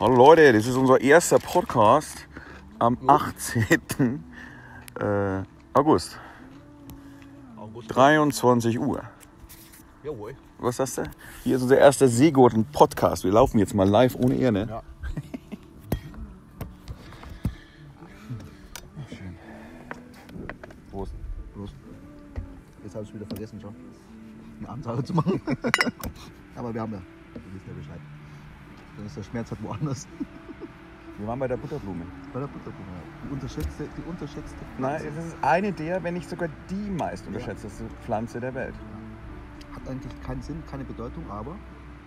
Hallo Leute, das ist unser erster Podcast am 18. August. 23 Uhr. Jawohl. Was hast du? Hier ist unser erster Seegurken-Podcast. Wir laufen jetzt mal live ohne Ehre. Ja. Schön. Prost. Prost. Jetzt habe ich es wieder vergessen, schon eine Abendsache zu machen. Aber wir haben ja. Das ist der Bescheid. Dann ist der Schmerz halt woanders. Wir waren bei der Butterblume. Bei der Butterblume, ja. Die unterschätzte Pflanze. Nein, es ist eine der, wenn nicht sogar die meist unterschätzteste Pflanze der Welt. Hat eigentlich keinen Sinn, keine Bedeutung, aber...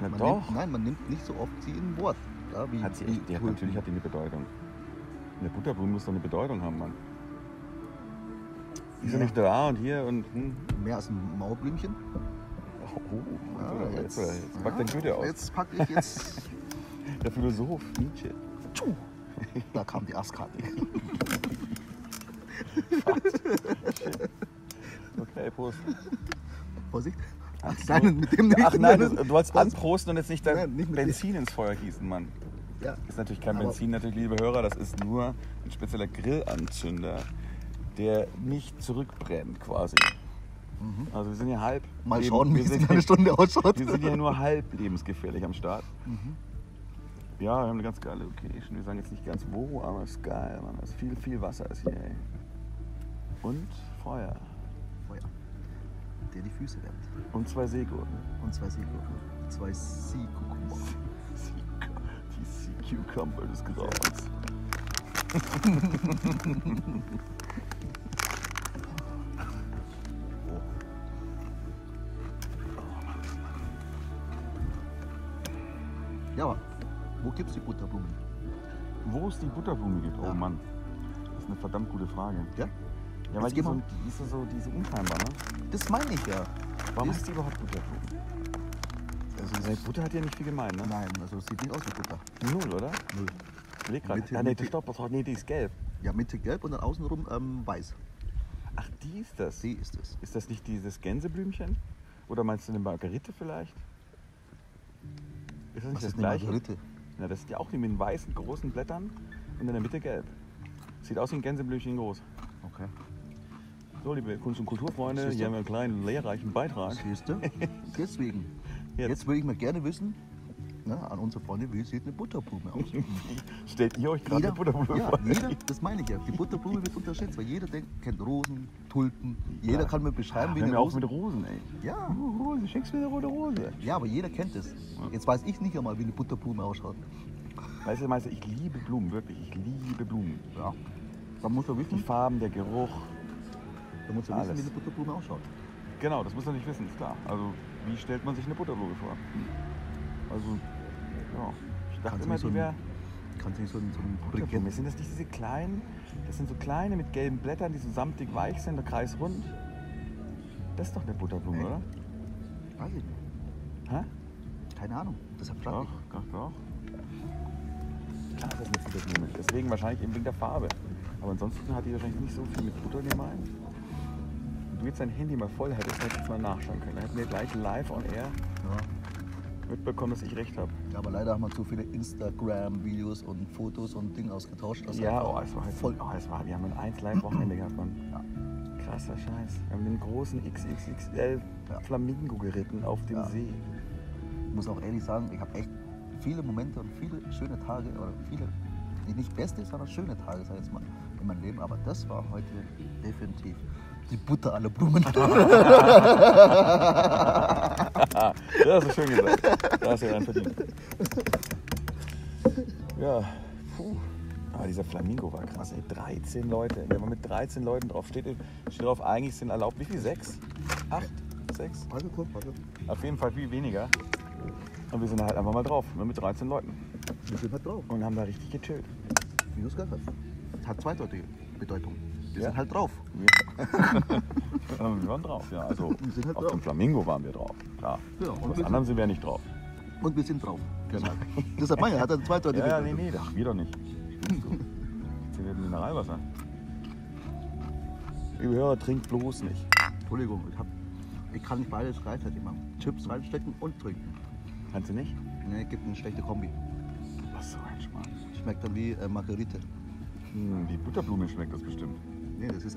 Na man doch. Man nimmt nicht so oft sie in Wort. Ja, wie, hat sie echt, natürlich hat die eine Bedeutung. Eine Butterblume muss doch eine Bedeutung haben, Mann. Die sind nicht da und hier und... Mehr als ein Mauerblümchen. Oh, jetzt packt der Goethe aus. Jetzt pack ich jetzt... Der Philosoph Nietzsche. Tschuh. Da kam die Astkarte. Okay, Prost. Vorsicht. Du wolltest anprosten und jetzt nicht dein Benzin ins Feuer gießen, Mann. Ja. Ist natürlich kein Benzin, natürlich, liebe Hörer. Das ist nur ein spezieller Grillanzünder, der nicht zurückbrennt quasi. Mhm. Also wir sind hier halb... Mal schauen, wie es eine Stunde ausschaut. Wir sind hier nur halb lebensgefährlich am Start. Mhm. Ja, wir haben eine ganz geile Location. Wir sagen jetzt nicht ganz wo, aber es ist geil, Mann. Es ist viel, viel Wasser ist hier, ey. Und Feuer. Feuer. Der die Füße wärmt. Und zwei Seegurken. Zwei Seecucumber. Die Seecucumber des Grauens. Ja, Mann. Wo gibt es die Butterblume? Wo es die Butterblume gibt? Oh ja. Mann, das ist eine verdammt gute Frage. Ja? Ja, weil die ist so unscheinbar, ne? Das meine ich ja. Warum ist die überhaupt Butterblume? Also Butter hat ja nicht viel gemein, ne? Nein, also es sieht nicht aus wie Butter. Null, oder? Null. Leg gerade. Ah, nee, die ist gelb. Ja, Mitte gelb und dann außenrum weiß. Ach, die ist das? Die ist das. Ist das nicht dieses Gänseblümchen? Oder meinst du eine Margerite vielleicht? Ist das nicht das Gleiche? Margerite? Ja, das ist ja auch die mit den weißen, großen Blättern und in der Mitte gelb. Sieht aus wie ein Gänseblümchen groß. Okay. So, liebe Kunst- und Kulturfreunde, hier haben wir einen kleinen, lehrreichen Beitrag. Siehst du? Deswegen. Jetzt würde ich mal gerne wissen, an unsere Freunde, wie sieht eine Butterblume aus? Stellt ihr euch gerade eine Butterblume vor? Ja, das meine ich ja. Die Butterblume wird unterschätzt, weil jeder kennt Rosen, Tulpen. Jeder kann mir beschreiben, wie eine Rose. Auch mit Rosen, ey. Ja. Rose, schenkst du mir eine rote Rose? Ja, aber jeder kennt es. Jetzt weiß ich nicht einmal, wie eine Butterblume ausschaut. Weißt du, Meister, ich liebe Blumen, wirklich. Ich liebe Blumen. Ja. Man muss ja wissen. Die Farben, der Geruch. Man muss ja wissen, wie eine Butterblume ausschaut. Genau, das muss man nicht wissen, ist klar. Also, wie stellt man sich eine Butterblume vor? Also, ja, ich dachte immer, die wäre... Kannst du nicht so ein Butterblume... Sind das nicht diese kleinen? Das sind so kleine mit gelben Blättern, die so samtig weich sind und kreisrund. Das ist doch eine Butterblume, oder? Weiß ich nicht. Hä? Keine Ahnung, das hat Flattern. Doch. Klar, das ist eine Butterblume. Deswegen wahrscheinlich eben wegen der Farbe. Aber ansonsten hat die wahrscheinlich nicht so viel mit Butter gemein. Wenn du jetzt dein Handy mal voll hättest, hätte ich mal nachschauen können. Dann hätten wir gleich live on air... Ja. Mitbekommen, dass ich recht habe. Ja, aber leider haben wir zu viele Instagram-Videos und Fotos und Dinge ausgetauscht. Ja, es war, wir haben ein 1-Live-Wochenende gehabt, Mann. Ja. Krasser Scheiß. Wir haben den großen XXXL-Flamingo geritten auf dem See. Ich muss auch ehrlich sagen, ich habe echt viele Momente und viele schöne Tage, oder viele, nicht beste, sondern schöne Tage, sag ich jetzt mal, in meinem Leben. Aber das war heute definitiv die Butter aller Blumen. Das hast du schön gesagt. Da hast du ja einen verdient. Ja, puh. Aber dieser Flamingo war krass, ey. 13 Leute. Wenn man mit 13 Leuten drauf steht drauf, eigentlich sind erlaubt, wie viel? 6? 8? 6? Warte. Auf jeden Fall viel weniger. Und wir sind halt einfach mal drauf. Mit 13 Leuten. Wir sind halt drauf. Und haben da richtig gechillt. Wie du es gesagt hast. Hat zweideutige Bedeutung. Wir sind halt drauf. Wir waren drauf, ja. Also halt auf dem Flamingo waren wir drauf. Klar. Ja, und auf anderen sind wir nicht drauf. Und wir sind drauf. Genau. Das hat man ja, hat er zwei Leute. Ja, nee, ach, wir doch nicht. Jetzt sind wir im Mineralwasser. Liebe Hörer, trinkt bloß nicht. Entschuldigung, ich kann nicht beides gleichzeitig machen. Chips reinstecken und trinken. Kannst du nicht? Nee, gibt eine schlechte Kombi. Was soll Schmeckt dann wie Margarite. Hm. Wie Butterblume schmeckt das bestimmt. Nee, das ist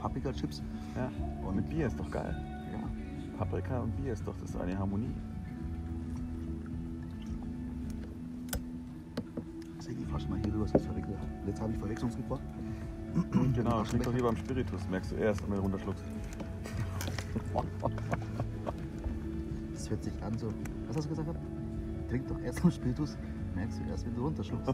Paprika-Chips. Ja. Und mit Bier ist doch geil. Ja. Paprika und Bier ist doch, das ist eine Harmonie. Seht die Flasche mal hier drüber, das ist verwickelt. Jetzt habe ich Verwechslungsgefahr. Genau, das schmeckt doch lieber am Spiritus, merkst du erst, wenn du runterschluckst. Das hört sich an so. Was hast du gesagt? Trink doch erst am Spiritus, merkst du erst, wenn du runterschluckst.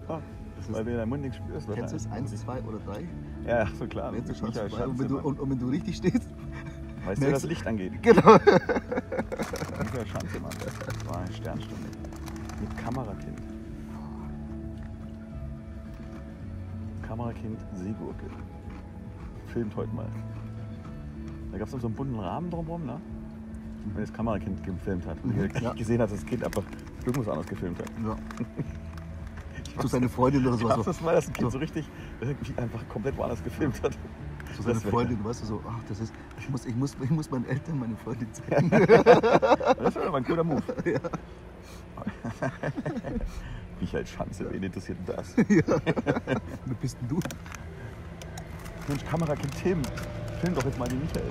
Weil du in deinem Mund nichts spürst. Kennst du es? 1, 2 oder 3? Ja, so klar. Wenn du schaust, vorbei, und wenn du richtig stehst. Weißt du, wie das Licht angeht? Genau. Michael Schanzemann. Das war eine Sternstunde. Mit Kamerakind. Kamerakind Seegurke. Filmt heute mal. Da gab es noch so einen bunten Rahmen drumherum, ne? Wenn das Kamerakind gefilmt hat. Und ja. Gesehen hat, dass das Kind einfach irgendwas anderes gefilmt hat. Ja. Zu seine Freundin oder so. Ja, das war das Kind so richtig, irgendwie einfach komplett woanders gefilmt hat. Zu seine Freundin, du weißt so, ach, das ist, ich muss meinen Eltern meine Freundin zeigen. Das wäre mal ein cooler Move. Ja. Michael Schanze, wen interessiert das? Ja. Wer bist denn du? Mensch, Kamerakind Tim, film doch jetzt mal den Michael.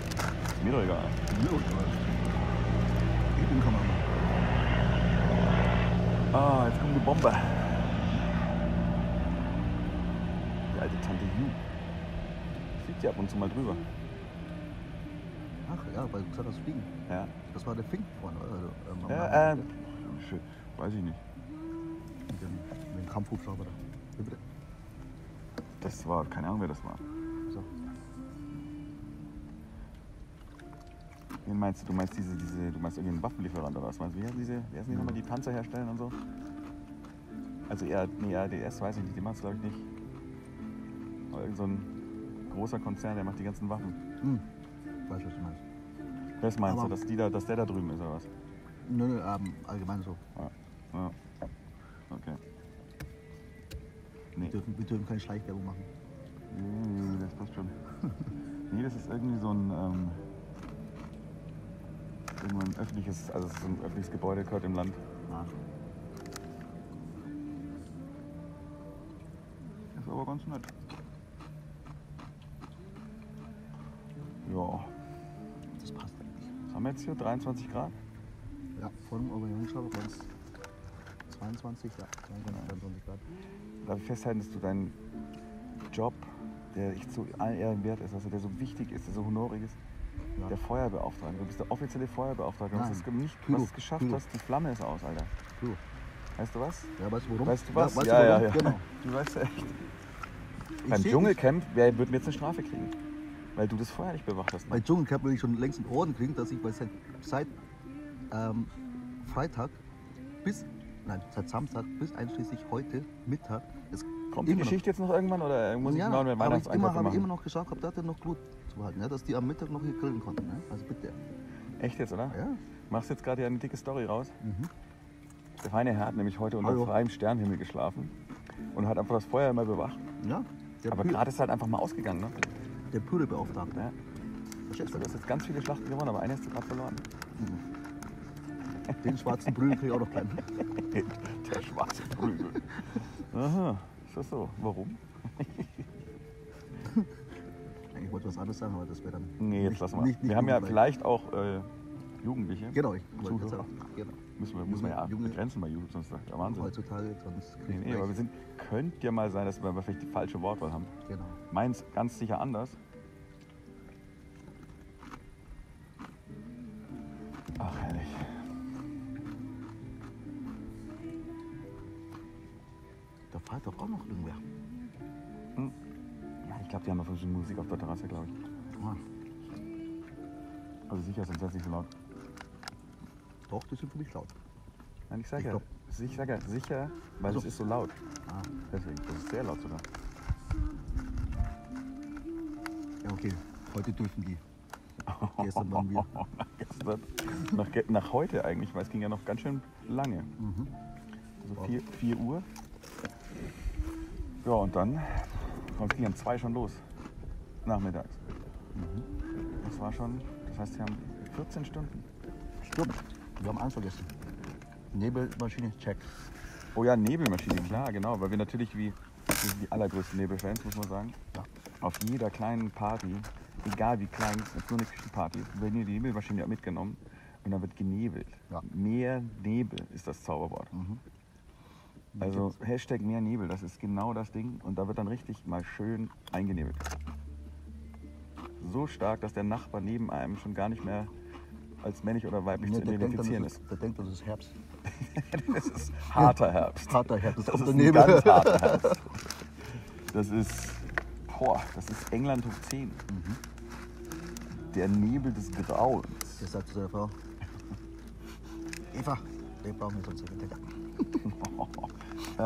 Mir doch egal. Mir doch egal. Ich bin Kameramann. Ah, jetzt kommt die Bombe. Alte Tante Ju. Fliegt ja ab und zu mal drüber. Ach ja, weil du gesagt hast, fliegen. Ja. Das war der Fink vorne, oder? Ja, schön. Weiß ich nicht. Mit dem Kampfhubschrauber da. Wie bitte? Das war, keine Ahnung, wer das war. So. Wen meinst du? Du meinst du meinst irgendeinen Waffenlieferant oder was? Meinst du, wer sind die nochmal, die Panzer herstellen und so? Also eher, nee, ADS, weiß ich nicht, die machen es glaube ich nicht. Irgend so ein großer Konzern, der macht die ganzen Waffen. Hm. Weiß, was du meinst. Das meinst aber du, dass der da drüben ist, oder was? Nö, nö, allgemein so. Ja. Ja. Okay. Nee. Wir dürfen keine Schleichwerbung machen. Nee, das passt schon. Nee, das ist irgendwie so ein, öffentliches Gebäude, gehört im Land. Ah. Das ist aber ganz nett. Ja. Das passt eigentlich. Was haben wir jetzt hier? 23 Grad? Ja, vor dem Orientierungsschau bei uns 22, ja. 22 Grad. Darf ich festhalten, dass du deinen Job, der echt so allen Ehren wert ist, also der so wichtig ist, der so honorig ist, ja. Der Feuerbeauftragte. Du bist der offizielle Feuerbeauftragte. Du hast es geschafft, hast, die Flamme ist aus, Alter. Puh. Weißt du was? Ja, weißt du warum? Weißt du was? Ja, weißt ja, du warum? Ja, ja. Genau. Du weißt ja echt. Beim Dschungelcamp, wer wird mir jetzt eine Strafe kriegen? Weil du das Feuer nicht bewacht hast. Ne? Bei Dschungel Camp will ich schon längst einen Orden kriegen, dass ich seit Freitag bis, nein, seit Samstag bis einschließlich heute Mittag. Es kommt die Geschichte jetzt noch irgendwann oder muss ich mal mit Weihnachtseinkäufe machen? Ich habe immer noch geschafft, da hat er noch Glut zu halten, ja, dass die am Mittag noch hier grillen konnten. Ne? Also bitte. Echt jetzt, oder? Ja. Machst jetzt gerade eine dicke Story raus. Mhm. Der feine Herr hat nämlich heute unter freiem Sternenhimmel geschlafen und hat einfach das Feuer immer bewacht. Ja. Aber gerade ist halt einfach mal ausgegangen, ne? Der Pödelbeauftragte. Ja. Du hast jetzt ganz viele Schlachten gewonnen, aber eine hast du gerade verloren. Den schwarzen Prügel krieg ich auch noch klein. Der schwarze Prügel. Aha, ist das so? Warum? Ich wollte was anderes sagen, aber das wäre dann. Nee, jetzt lassen wir. Wir haben ja vielleicht auch Jugendliche. Genau, ich wollte das auch. Genau. Müssen wir ja begrenzen bei YouTube, sonst ist das Wahnsinn. Heutzutage, sonst kriegen wir. Nee, aber wir sind, könnte ja mal sein, dass wir vielleicht die falsche Wortwahl haben. Genau. Meins ganz sicher anders. Ach, herrlich. Da fährt doch auch noch irgendwer. Hm. Ja, ich glaube, die haben einfach schon Musik auf der Terrasse, glaube ich. Ah. Also sicher, sonst ist es nicht so laut. Doch, die sind für mich laut. Nein, ich sage ja sicher, weil es ist so laut. Ah. Deswegen, das ist sehr laut sogar. Ja, okay, heute dürfen die. Gestern waren wir. Nach heute eigentlich, weil es ging ja noch ganz schön lange. Mhm. Also 4 Uhr. Ja, und dann ging um 2 schon los. Nachmittags. Mhm. Das war schon, das heißt, sie haben 14 Stunden. Stimmt. Wir haben eins vergessen. Nebelmaschine, check. Oh ja, Nebelmaschine, klar, genau, weil wir natürlich die allergrößten Nebelfans, muss man sagen, auf jeder kleinen Party, egal wie klein, es ist nur eine Küchenparty, werden hier die Nebelmaschine mitgenommen und dann wird genebelt. Ja. Mehr Nebel ist das Zauberwort. Mhm. Also Hashtag mehr Nebel, das ist genau das Ding und da wird dann richtig mal schön eingenebelt. So stark, dass der Nachbar neben einem schon gar nicht mehr als männlich oder weiblich zu identifizieren ist. Der denkt, das ist Herbst. Das ist harter Herbst. Harter Herbst, das ist ein ganz harter Herbst. Das ist, boah, das ist England hoch 10. Mhm. Der Nebel des Grauens. Der sagt zu seiner Frau, Eva, den brauchen wir sonst nicht in der Garten.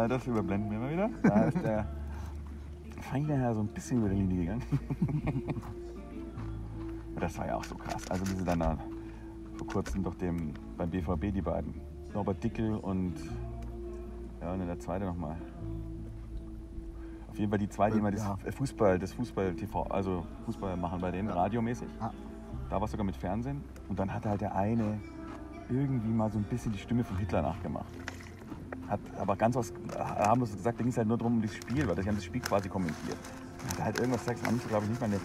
Das überblenden wir mal wieder. Da ist der feine Herr so ein bisschen über die Linie gegangen. Das war ja auch so krass. Also diese danach vor kurzem doch beim BVB die beiden. Norbert Dickel und, ja, und der zweite nochmal. Auf jeden Fall die zwei, die immer das Fußball-TV, also Fußball machen bei denen, radiomäßig. Da war es sogar mit Fernsehen. Und dann hat halt der eine irgendwie mal so ein bisschen die Stimme von Hitler nachgemacht. Hat aber ganz was, haben wir gesagt, da ging es halt nur darum, um das Spiel, weil die haben das Spiel quasi kommentiert. Und hat halt irgendwas gesagt, das glaube ich nicht mal eine,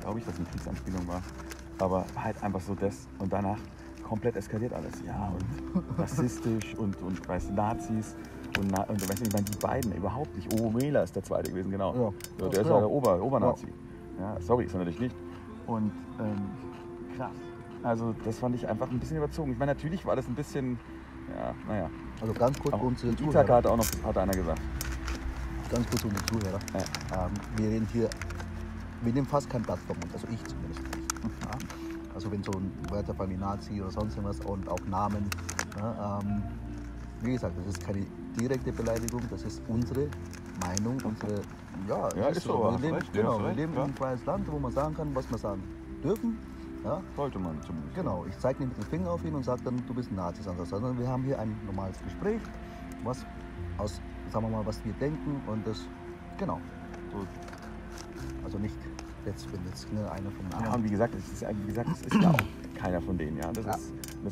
glaube ich, dass eine Kriegsanspielung war. Aber halt einfach so das und danach komplett eskaliert alles. Ja, und rassistisch und weißt, Nazis und weißt, ich meine, die beiden überhaupt nicht. Oh, Mela ist der zweite gewesen, genau. Ja, ja, der ist auch der Obernazi. Ja. Ja, sorry, ist er natürlich nicht. Und krass. Also das fand ich einfach ein bisschen überzogen. Ich meine, natürlich war das ein bisschen, ja, naja. Also ganz kurz um zu den Zuhörern. Itaka hat auch noch, hat einer gesagt. Ganz kurz um den Zuhörer. Ja. Wir reden hier, wir nehmen fast kein Blatt vom Mund, also ich zumindest nicht. Ja. Also wenn so ein Wörterfall wie Nazi oder sonst irgendwas und auch Namen. Ja, wie gesagt, das ist keine direkte Beleidigung, das ist unsere Meinung, unsere, ja, ja ist so. Wir leben, genau, wir leben in einem freies Land, wo man sagen kann, was wir sagen dürfen. Ja. Sollte man zumindest. Genau, ich zeige nicht mit dem Finger auf ihn und sage dann, du bist ein Nazi, sondern wir haben hier ein normales Gespräch, was aus, sagen wir mal, was wir denken und das, genau. So. Also nicht jetzt bin jetzt ne, einer von denen. Ja, und wie gesagt, es ist ja auch keiner von denen. Ja. Das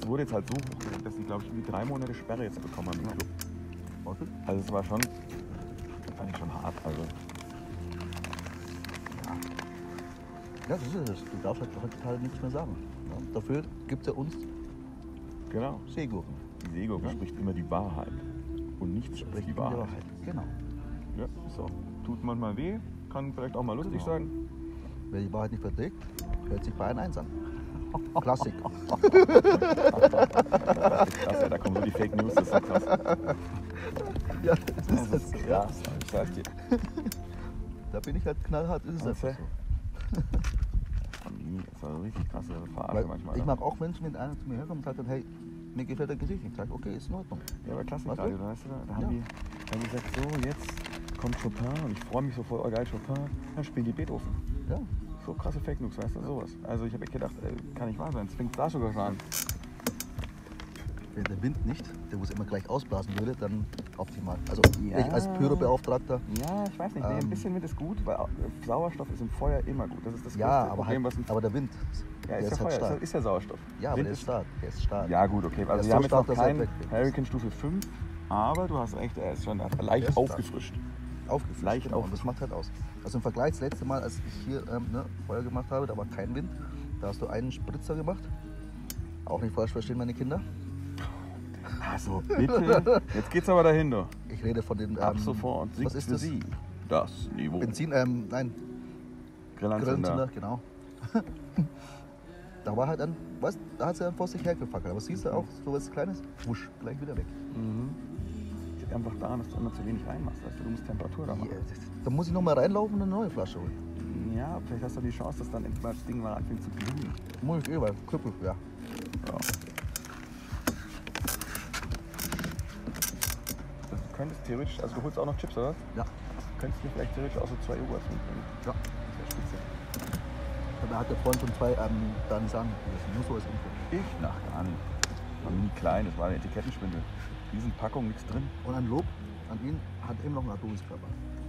wurde jetzt halt so hochgelegt, dass die, glaube ich, irgendwie 3 Monate Sperre jetzt bekommen haben im Club. Okay. Also es war schon, fand ich schon hart. Also. Ja. Ja, das ist es. Du darfst halt nichts mehr sagen. Ja. Dafür gibt es ja uns genau. Seegurken. Die Seegurken spricht immer die Wahrheit. Und nichts spricht die Wahrheit. Genau. Ja, so. Tut manchmal weh, kann vielleicht auch mal lustig sein. Wer die Wahrheit nicht verträgt, hört sich bei einem einsam. Klassik. Klasse, da kommen so die Fake News, das ist so krass. Ja, das ist krass, ich sag dir. Da bin ich halt knallhart, das ist einfach so. Das war eine richtig krasse Verarsche manchmal. Ich mag auch Menschen, wenn einer zu mir herkommt und sagt, dann, hey, mir gefällt dein Gesicht nicht. Ich sag, okay, ist in Ordnung. Ja, aber Klassik gerade, weißt du, da haben die gesagt, so jetzt kommt Chopin und ich freue mich so voll, oh geil, Chopin, dann spielen die Beethoven. Ja, so krasse Fake News, weißt du, sowas. Also ich habe echt gedacht, kann nicht wahr sein, es fängt da sogar schon an. Wenn der Wind nicht, der muss immer gleich ausblasen würde, dann optimal. Also ja. Ich als Pyrobeauftragter. Ja, ich weiß nicht, ein bisschen Wind ist gut, weil Sauerstoff ist im Feuer immer gut. Das ist das größte Problem, was ein aber der Wind, ja, der ist ja halt stark. Ist ja Sauerstoff. Ja, aber Wind der ist stark. Ja gut, okay, also wir haben jetzt noch keinen Hurricane Stufe 5, aber du hast recht, er ist schon leicht aufgefrischt. Aufgefüllt, genau. Und das macht halt aus. Also im Vergleich, das letzte Mal, als ich hier Feuer gemacht habe, da war kein Wind, da hast du einen Spritzer gemacht. Auch nicht falsch verstehen, meine Kinder. Also bitte, jetzt geht's aber dahin, du. Ich rede von den... Ab sofort sinkt für Sie das Niveau. Benzin, nein. Grillanzünder, genau. Da war halt ein, was, da hat sie dann vor sich hergefackelt. Aber siehst du auch, so was Kleines, wusch, gleich wieder weg. Mhm. Einfach daran, dass du immer zu wenig reinmachst. Also du musst Temperatur da machen. Da muss ich noch mal reinlaufen und eine neue Flasche holen. Ja, vielleicht hast du die Chance, dass dann endlich mal das Ding mal anfängt zu glühen. Muss ich überall. Krüppel, ja. Du könntest theoretisch, also du holst auch noch Chips, oder? Ja. Du könntest dir vielleicht theoretisch auch so 2 Uhr finden. Ja. Das wäre spitze. Da hat der Freund von 2 da nicht sagen. Nur so als Info. Ich? Nach gar nicht. War nie klein, das war eine Etikettenspindel. Riesenpackung, nichts drin. Und ein Lob an ihn hat eben noch einen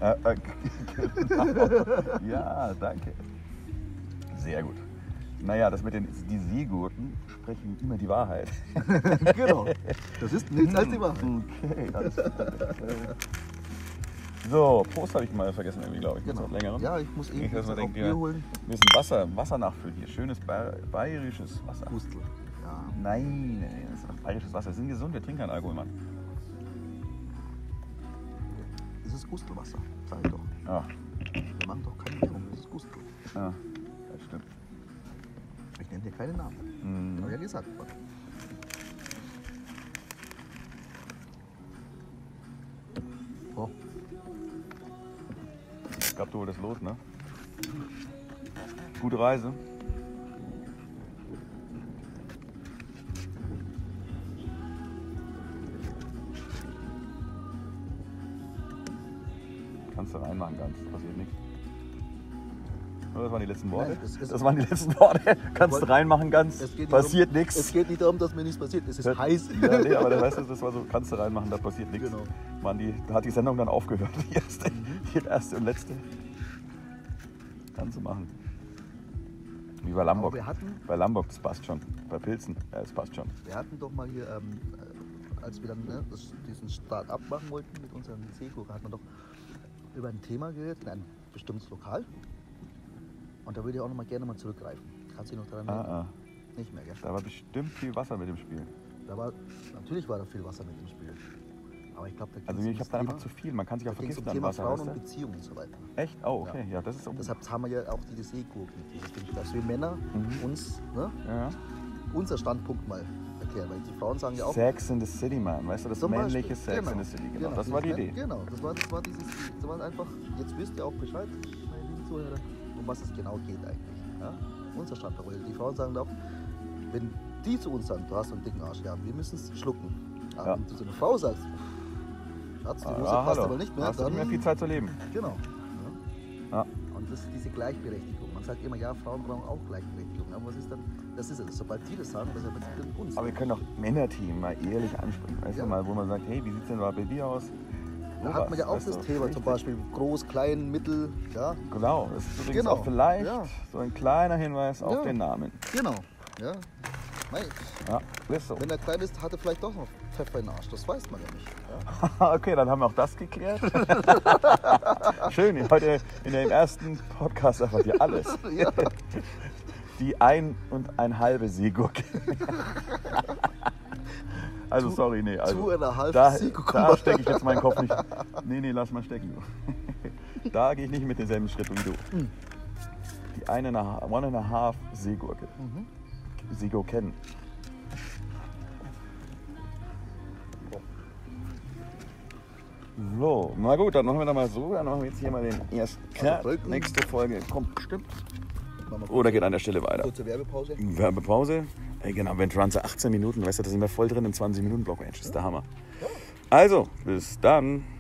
Atomiskörper. Genau. Ja, danke. Sehr gut. Naja, das mit den die Seegurken sprechen immer die Wahrheit. Genau. Das ist nichts als die Wahrheit. Okay. So, Prost habe ich mal vergessen irgendwie, glaube ich. Genau. Länger. Ja, ich muss eben was auf Bier holen. Wir müssen Wasser nachfüllen hier. Schönes bayerisches Wasser. Pustel. Ja. Nein, das ist bayerisches Wasser. Wir sind gesund, wir trinken keinen Alkohol, Mann. Das ist Gustelwasser, sag ich doch. Ja. Wir machen doch keine Werbung, das ist Gustel. Ja, das stimmt. Ich nenne dir keine Namen. Mhm. Hab ich ja gesagt. Oh. Ich glaube, du holst los, ne? Gute Reise. Kannst du reinmachen, ganz. Passiert nichts. Das waren die letzten Worte. Nein, das waren die letzten Worte. Kannst du reinmachen, ganz. Passiert nichts. Es geht nicht darum, dass mir nichts passiert. Es ist heiß. Ja, nee, aber das war so, kannst du reinmachen, da passiert nichts. Genau. Mann, da hat die Sendung dann aufgehört. Die erste und letzte. Kannst du machen. Wie bei Lombok. Bei Lombok, das passt schon. Bei Pilzen, ja, das passt schon. Wir hatten doch mal hier, als wir dann diesen Start-up machen wollten mit unseren Seegurken, hat man doch über ein Thema geredet, in ein bestimmtes Lokal. Und da würde ich auch noch mal gerne mal zurückgreifen. Kannst du dich noch daran erinnern? Nicht mehr, gell? Da war bestimmt viel Wasser mit dem Spiel. Natürlich war da viel Wasser mit dem Spiel. Aber ich glaube, da also ich habe da einfach zu viel. Man kann sich auch vergessen an Wasser. Frauen und Beziehungen und so weiter. Echt? Oh, okay. Ja, das ist deshalb haben wir ja auch die Seegurken. Dass wir Männer uns unser Standpunkt mal erklären. Weil die Frauen sagen ja auch... Sex in the City, Mann. Weißt du, das männliche Beispiel. Sex in the City. Genau. Das war die Idee. Genau. Das war einfach... Jetzt wisst ihr auch Bescheid, meine lieben Zuhörer, um was es genau geht eigentlich. Ja? Unser Standpunkt. Die Frauen sagen auch, wenn die zu uns sagen, du hast so einen dicken Arsch, ja, wir müssen es schlucken. Aber wenn du so eine Frau sagst... Schatz, die Hose passt aber nicht mehr. Hast dann nicht mehr viel Zeit zu leben. Genau. Ja. Ja. Und das ist diese Gleichberechtigung. Man sagt immer, ja, Frauen brauchen auch Gleichberechtigung. Aber was ist dann? Das ist es. Sobald die das sagen, das ist ja uns. Aber wir können auch Männerthemen mal ehrlich ansprechen. Weißt du mal, wo man sagt, hey, wie sieht es denn bei dir aus? Da hat man ja auch das Thema, richtig. Zum Beispiel groß, klein, mittel. Ja. Genau. Das ist übrigens auch vielleicht so ein kleiner Hinweis auf den Namen. Genau. Ja. Nein. Ja, ist so. Wenn er klein ist, hat er vielleicht doch noch Pfeffer in den Arsch. Das weiß man ja nicht. Ja. Okay, dann haben wir auch das geklärt. Schön, heute in dem ersten Podcast erfahrt ihr alles. Ja. Die 1,5 Seegurke. Also sorry, nee. Also 2,5 Seegurke. Da stecke ich jetzt meinen Kopf nicht. Nee, lass mal stecken. Da gehe ich nicht mit denselben Schritt wie du. Die 1,5 Seegurke. Mhm. Seegurken. So, na gut, dann machen wir da mal so. Dann machen wir jetzt hier mal den ersten Cut. Nächste Folge kommt bestimmt. Oder geht an der Stelle weiter. Kurze Werbepause. Werbepause. Genau, wenn Transe 18 Minuten, weißt du, da sind wir voll drin im 20-Minuten-Block. Das ist der Hammer. Also, bis dann.